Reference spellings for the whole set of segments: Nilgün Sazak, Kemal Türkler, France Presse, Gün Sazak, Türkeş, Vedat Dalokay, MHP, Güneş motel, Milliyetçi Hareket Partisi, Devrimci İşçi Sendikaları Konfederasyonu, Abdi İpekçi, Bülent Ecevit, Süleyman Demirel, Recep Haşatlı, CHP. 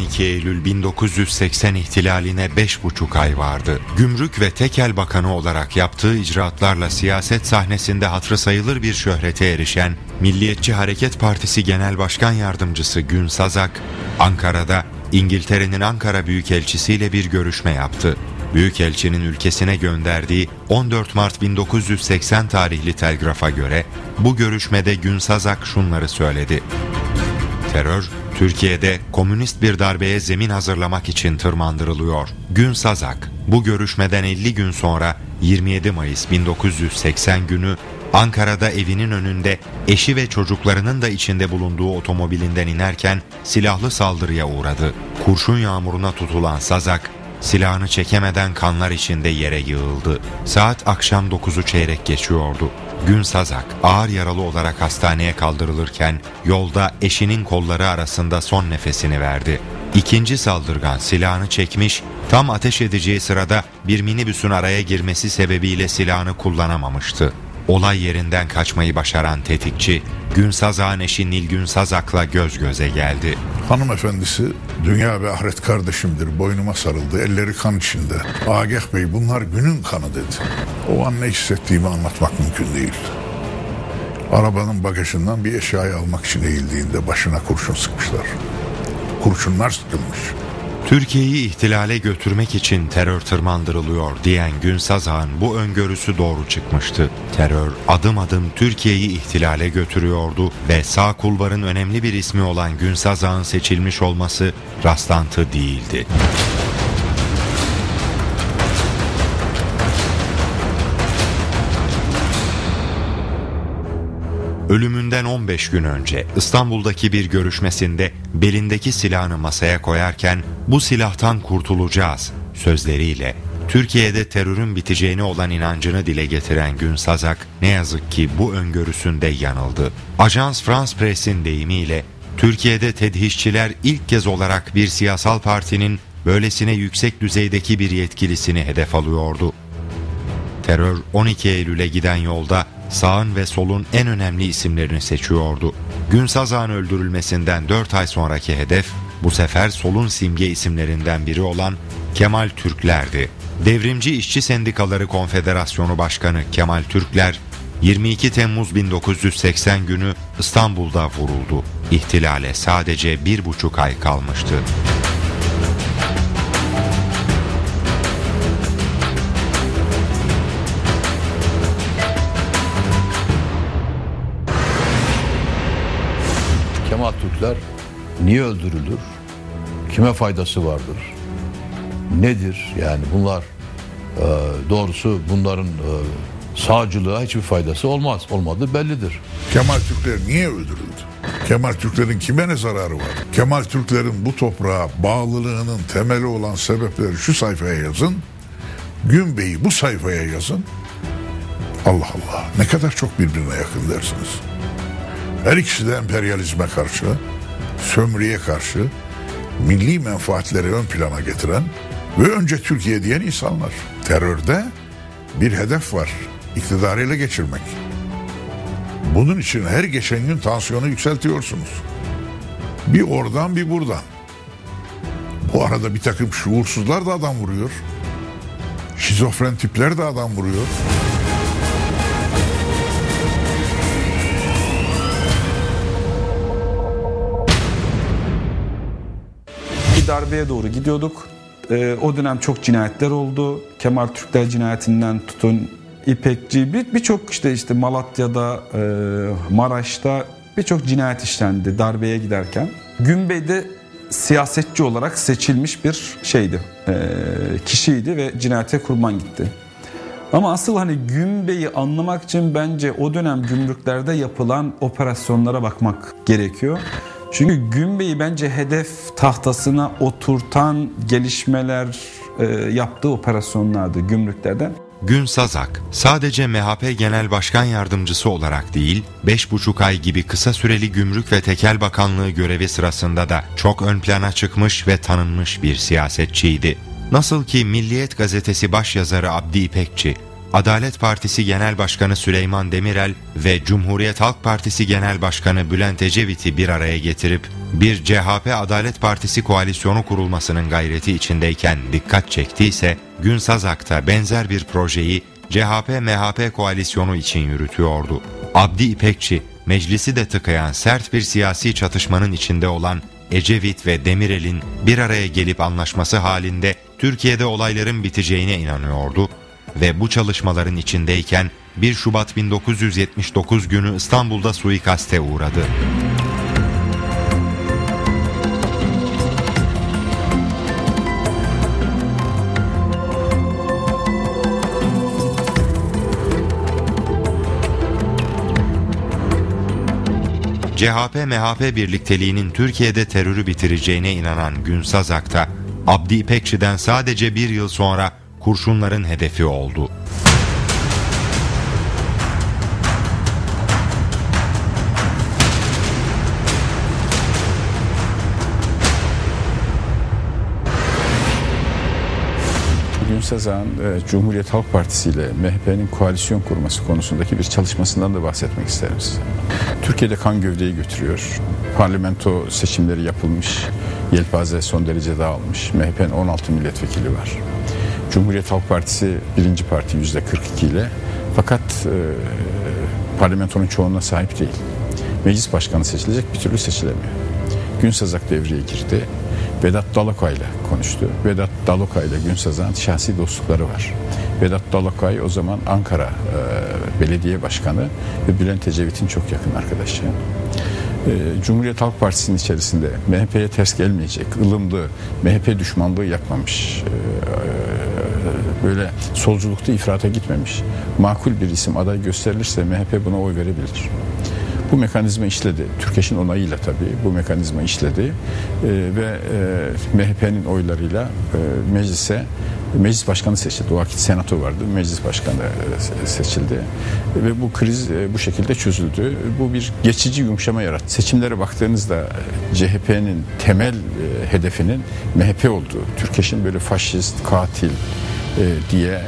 12 Eylül 1980 ihtilaline 5,5 ay vardı. Gümrük ve Tekel Bakanı olarak yaptığı icraatlarla siyaset sahnesinde hatırı sayılır bir şöhrete erişen Milliyetçi Hareket Partisi Genel Başkan Yardımcısı Nilgün Sazak, Ankara'da İngiltere'nin Ankara Büyükelçisi ile bir görüşme yaptı. Büyükelçinin ülkesine gönderdiği 14 Mart 1980 tarihli telgrafa göre bu görüşmede Nilgün Sazak şunları söyledi. Terör, Türkiye'de komünist bir darbeye zemin hazırlamak için tırmandırılıyor. Nilgün Sazak, bu görüşmeden 50 gün sonra 27 Mayıs 1980 günü Ankara'da evinin önünde eşi ve çocuklarının da içinde bulunduğu otomobilinden inerken silahlı saldırıya uğradı. Kurşun yağmuruna tutulan Sazak, silahını çekemeden kanlar içinde yere yığıldı. Saat akşam 9'u çeyrek geçiyordu. Nilgün Sazak ağır yaralı olarak hastaneye kaldırılırken yolda eşinin kolları arasında son nefesini verdi. İkinci saldırgan silahını çekmiş, tam ateş edeceği sırada bir minibüsün araya girmesi sebebiyle silahını kullanamamıştı. Olay yerinden kaçmayı başaran tetikçi, Nilgün Sazak'ın eşi Nilgün Sazak'la göz göze geldi. Hanımefendisi, dünya ve ahiret kardeşimdir, boynuma sarıldı, elleri kan içinde. Agah Bey, bunlar günün kanı dedi. O an ne hissettiğimi anlatmak mümkün değil. Arabanın bagajından bir eşyayı almak için eğildiğinde başına kurşun sıkmışlar. Kurşunlar sıkılmış. Türkiye'yi ihtilale götürmek için terör tırmandırılıyor diyen Nilgün Sazak'ın bu öngörüsü doğru çıkmıştı. Terör adım adım Türkiye'yi ihtilale götürüyordu ve sağ kulvarın önemli bir ismi olan Nilgün Sazak'ın seçilmiş olması rastlantı değildi. Ölümünden 15 gün önce İstanbul'daki bir görüşmesinde belindeki silahını masaya koyarken "Bu silahtan kurtulacağız" sözleriyle Türkiye'de terörün biteceğine olan inancını dile getiren Nilgün Sazak ne yazık ki bu öngörüsünde yanıldı. Ajans France Presse'in deyimiyle Türkiye'de tedhişçiler ilk kez olarak bir siyasal partinin böylesine yüksek düzeydeki bir yetkilisini hedef alıyordu. Terör 12 Eylül'e giden yolda sağın ve solun en önemli isimlerini seçiyordu. Nilgün Sazak'ın öldürülmesinden 4 ay sonraki hedef bu sefer solun simge isimlerinden biri olan Kemal Türkler'di. Devrimci İşçi Sendikaları Konfederasyonu Başkanı Kemal Türkler 22 Temmuz 1980 günü İstanbul'da vuruldu. İhtilale sadece 1,5 ay kalmıştı. Kemal Türkler niye öldürülür? Kime faydası vardır? Nedir? Yani bunlar doğrusu bunların sağcılığa hiçbir faydası olmaz. Olmadığı bellidir. Kemal Türkler niye öldürüldü? Kemal Türklerin kime ne zararı var? Kemal Türklerin bu toprağa bağlılığının temeli olan sebepleri şu sayfaya yazın. Gün Bey'i bu sayfaya yazın. Allah Allah, ne kadar çok birbirine yakın dersiniz. Her ikisi de emperyalizme karşı, sömürüye karşı milli menfaatleri ön plana getiren ve önce Türkiye diyen insanlar. Terörde bir hedef var, iktidarı ele geçirmek. Bunun için her geçen gün tansiyonu yükseltiyorsunuz. Bir oradan bir buradan. Bu arada bir takım şuursuzlar da adam vuruyor. Şizofren tipler de adam vuruyor. Darbeye doğru gidiyorduk. O dönem çok cinayetler oldu. Kemal Türkler cinayetinden tutun İpekçi, birçok işte Malatya'da, Maraş'ta birçok cinayet işlendi darbeye giderken. Gün Bey de siyasetçi olarak seçilmiş bir kişiydi ve cinayete kurban gitti. Ama asıl Gün Bey'i anlamak için bence o dönem gümrüklerde yapılan operasyonlara bakmak gerekiyor. Çünkü Gün Bey'i bence hedef tahtasına oturtan gelişmeler yaptığı operasyonlardı gümrüklerden. Nilgün Sazak sadece MHP Genel Başkan Yardımcısı olarak değil, 5,5 ay gibi kısa süreli Gümrük ve Tekel Bakanlığı görevi sırasında da çok ön plana çıkmış ve tanınmış bir siyasetçiydi. Nasıl ki Milliyet Gazetesi başyazarı Abdi İpekçi, Adalet Partisi Genel Başkanı Süleyman Demirel ve Cumhuriyet Halk Partisi Genel Başkanı Bülent Ecevit'i bir araya getirip bir CHP Adalet Partisi koalisyonu kurulmasının gayreti içindeyken dikkat çektiyse, Nilgün Sazak da benzer bir projeyi CHP-MHP koalisyonu için yürütüyordu. Abdi İpekçi, meclisi de tıkayan sert bir siyasi çatışmanın içinde olan Ecevit ve Demirel'in bir araya gelip anlaşması halinde Türkiye'de olayların biteceğine inanıyordu ve bu çalışmaların içindeyken 1 Şubat 1979 günü İstanbul'da suikaste uğradı. CHP-MHP birlikteliğinin Türkiye'de terörü bitireceğine inanan Nilgün Sazak da Abdi İpekçi'den sadece bir yıl sonra kurşunların hedefi oldu. Nilgün Sazak'ın Cumhuriyet Halk Partisi ile MHP'nin koalisyon kurması konusundaki bir çalışmasından da bahsetmek isterim size. Türkiye'de kan gövdeyi götürüyor. Parlamento seçimleri yapılmış, yelpaze son derece dağılmış. MHP'nin 16 milletvekili var. Cumhuriyet Halk Partisi birinci parti %42 ile, fakat parlamentonun çoğunluğuna sahip değil. Meclis başkanı seçilecek, bir türlü seçilemiyor. Nilgün Sazak devreye girdi. Vedat Dalokay ile konuştu. Vedat Dalokay ile Nilgün Sazak'ın şahsi dostlukları var. Vedat Dalokay o zaman Ankara Belediye Başkanı ve Bülent Ecevit'in çok yakın arkadaşı. Cumhuriyet Halk Partisi'nin içerisinde MHP'ye ters gelmeyecek, ılımlı, MHP düşmanlığı yapmamış, böyle solculukta ifrata gitmemiş, makul bir isim aday gösterilirse MHP buna oy verebilir. Bu mekanizma işledi. Türkeş'in onayıyla tabii bu mekanizma işledi ve MHP'nin oylarıyla meclis başkanı seçildi. O vakit senato vardı, meclis başkanı seçildi ve bu kriz bu şekilde çözüldü. Bu bir geçici yumuşama yarattı. Seçimlere baktığınızda CHP'nin temel hedefinin MHP olduğu, Türkeş'in böyle faşist, katil diye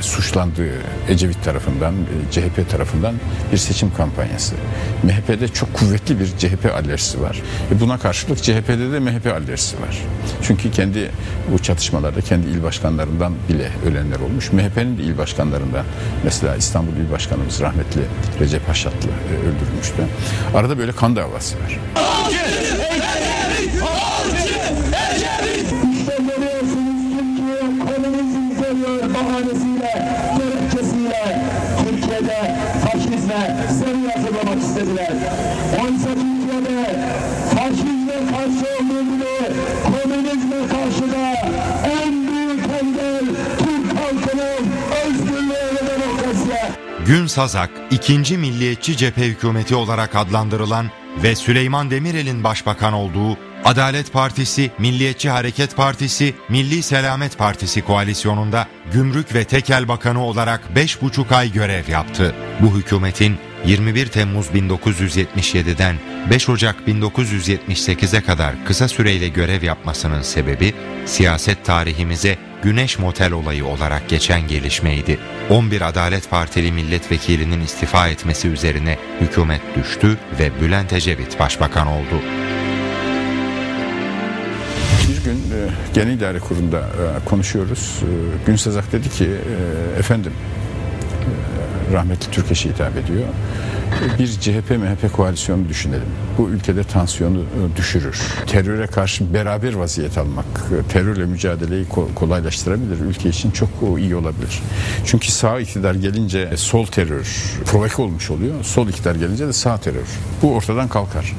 suçlandığı Ecevit tarafından, CHP tarafından bir seçim kampanyası. MHP'de çok kuvvetli bir CHP alerjisi var. Buna karşılık CHP'de de MHP alerjisi var. Çünkü kendi bu çatışmalarda kendi il başkanlarından bile ölenler olmuş. MHP'nin de il başkanlarından, mesela İstanbul İl Başkanımız rahmetli Recep Haşatlı öldürülmüştü. Arada böyle kan davası var. Dediler. Oysa Türkiye'de faşizme karşı olduğunu, komünizme karşı da en büyük engel Türk halkının özgürlüğü ve demokrasiye. Nilgün Sazak, 2. Milliyetçi Cephe Hükümeti olarak adlandırılan ve Süleyman Demirel'in başbakan olduğu Adalet Partisi, Milliyetçi Hareket Partisi, Milli Selamet Partisi koalisyonunda Gümrük ve Tekel Bakanı olarak 5,5 ay görev yaptı. Bu hükümetin 21 Temmuz 1977'den 5 Ocak 1978'e kadar kısa süreyle görev yapmasının sebebi siyaset tarihimize Güneş motel olayı olarak geçen gelişmeydi. 11 Adalet Partili milletvekilinin istifa etmesi üzerine hükümet düştü ve Bülent Ecevit başbakan oldu. Bir gün Genel İdare Kurulu'nda konuşuyoruz. Nilgün Sazak dedi ki, efendim, rahmetli Türkeş'e hitap ediyor. Bir CHP-MHP koalisyonu düşünelim. Bu ülkede tansiyonu düşürür. Teröre karşı beraber vaziyet almak, terörle mücadeleyi kolaylaştırabilir. Ülke için çok iyi olabilir. Çünkü sağ iktidar gelince sol terör provoke olmuş oluyor. Sol iktidar gelince de sağ terör. Bu ortadan kalkar.